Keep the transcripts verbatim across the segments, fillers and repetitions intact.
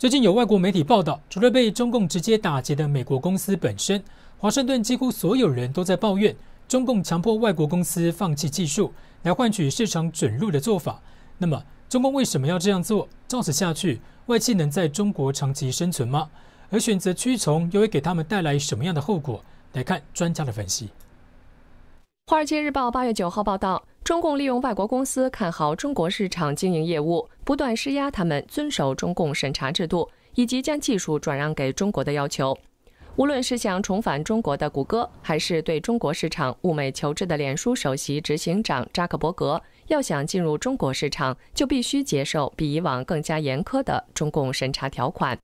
最近有外国媒体报道，除了被中共直接打击的美国公司本身，华盛顿几乎所有人都在抱怨中共强迫外国公司放弃技术来换取市场准入的做法。那么，中共为什么要这样做？照此下去，外企能在中国长期生存吗？而选择屈从又会给他们带来什么样的后果？来看专家的分析。《华尔街日报》八月九号报道，中共利用外国公司看好中国市场经营业务，不断施压他们遵守中共审查制度，以及将技术转让给中国的要求。无论是想重返中国的谷歌，还是对中国市场物美求之的脸书首席执行长扎克伯格，要想进入中国市场，就必须接受比以往更加严苛的中共审查条款。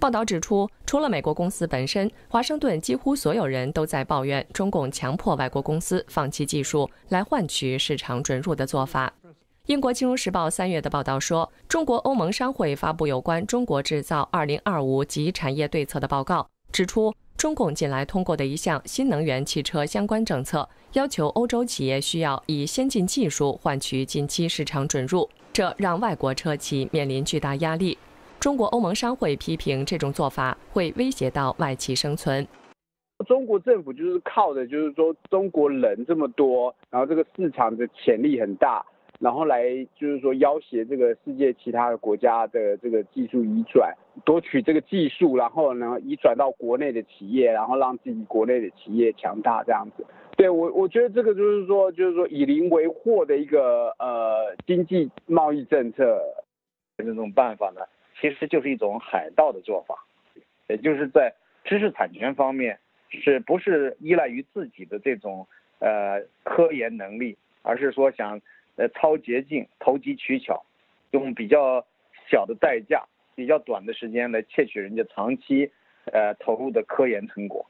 报道指出，除了美国公司本身，华盛顿几乎所有人都在抱怨中共强迫外国公司放弃技术来换取市场准入的做法。英国金融时报三月的报道说，中国欧盟商会发布有关中国制造二零二五及产业对策的报告，指出中共近来通过的一项新能源汽车相关政策，要求欧洲企业需要以先进技术换取近期市场准入，这让外国车企面临巨大压力。中国欧盟商会批评这种做法会威胁到外企生存。中国政府就是靠的就是说中国人这么多，然后这个市场的潜力很大，然后来就是说要挟这个世界其他的国家的这个技术移转，夺取这个技术，然后呢移转到国内的企业，然后让自己国内的企业强大这样子。对我，我觉得这个就是说就是说以邻为祸的一个呃经济贸易政策，这种办法呢，其实就是一种海盗的做法，也就是在知识产权方面，是不是依赖于自己的这种呃科研能力，而是说想呃超捷径、投机取巧，用比较小的代价、比较短的时间来窃取人家长期呃投入的科研成果。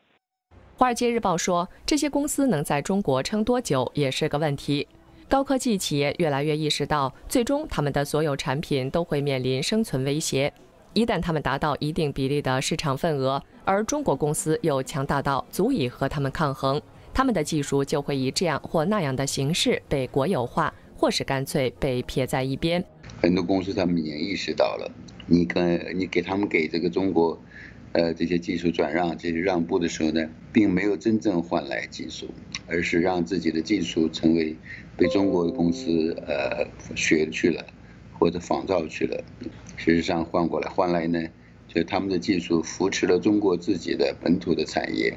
《华尔街日报》说，这些公司能在中国撑多久也是个问题。高科技企业越来越意识到，最终他们的所有产品都会面临生存威胁。一旦他们达到一定比例的市场份额，而中国公司又强大到足以和他们抗衡，他们的技术就会以这样或那样的形式被国有化，或是干脆被撇在一边。很多公司他们已经意识到了，你跟你给他们给这个中国，呃，这些技术转让、这些让步的时候呢，并没有真正换来技术，而是让自己的技术成为被中国的公司呃学去了，或者仿造去了。事实上换过来，换来呢，就是他们的技术扶持了中国自己的本土的产业，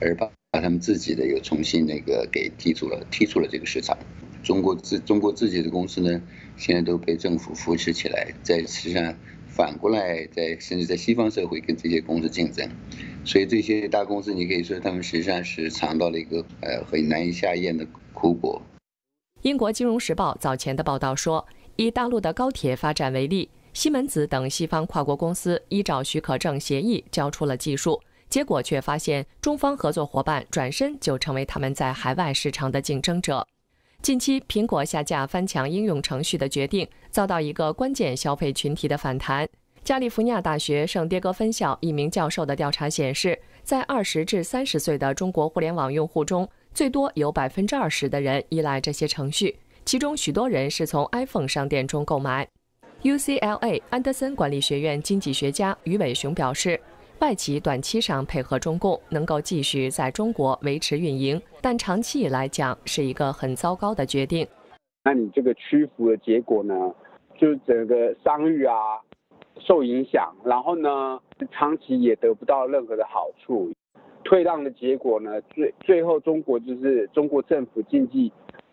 而把他们自己的又重新那个给剔除了，剔除了这个市场。中国自中国自己的公司呢，现在都被政府扶持起来，在实际上反过来在甚至在西方社会跟这些公司竞争，所以这些大公司你可以说他们实际上是尝到了一个呃很难以下咽的苦果。英国金融时报早前的报道说，以大陆的高铁发展为例，西门子等西方跨国公司依照许可证协议交出了技术，结果却发现中方合作伙伴转身就成为他们在海外市场的竞争者。近期苹果下架翻墙应用程序的决定遭到一个关键消费群体的反弹。加利福尼亚大学圣迭戈分校一名教授的调查显示，在二十至三十岁的中国互联网用户中，最多有 百分之二十 的人依赖这些程序，其中许多人是从 iPhone 商店中购买。 U C L A 安德森管理学院经济学家于伟雄表示，外企短期上配合中共，能够继续在中国维持运营，但长期以来讲是一个很糟糕的决定。那你这个屈服的结果呢，就是整个商誉啊受影响，然后呢长期也得不到任何的好处。退让的结果呢，最最后中国就是中国政府经济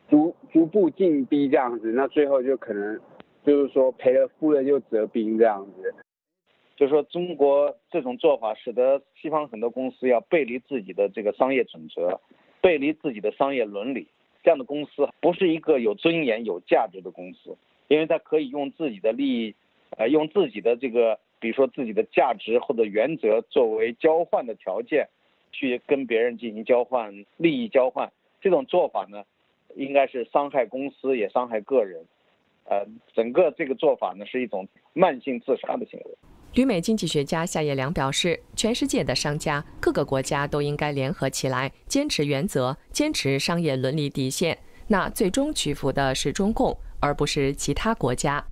逐逐步进逼这样子，那最后就可能就是说赔了夫人又折兵这样子。就是说中国这种做法使得西方很多公司要背离自己的这个商业准则，背离自己的商业伦理，这样的公司不是一个有尊严有价值的公司，因为它可以用自己的利益呃，用自己的这个比如说自己的价值或者原则作为交换的条件，去跟别人进行交换利益交换。这种做法呢，应该是伤害公司也伤害个人，呃，整个这个做法呢是一种慢性自杀的行为。旅美经济学家夏叶良表示，全世界的商家各个国家都应该联合起来，坚持原则，坚持商业伦理底线，那最终屈服的是中共而不是其他国家。